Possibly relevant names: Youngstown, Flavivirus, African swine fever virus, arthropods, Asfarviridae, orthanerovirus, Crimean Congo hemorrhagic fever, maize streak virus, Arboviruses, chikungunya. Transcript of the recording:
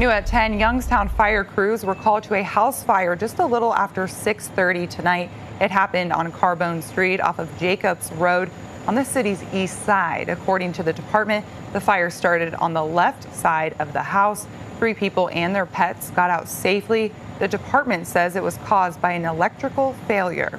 New at 10, Youngstown fire crews were called to a house fire just a little after 6:30 tonight. It happened on Carbone Street off of Jacobs Road on the city's east side. According to the department, the fire started on the left side of the house. 3 people and their pets got out safely. The department says it was caused by an electrical failure.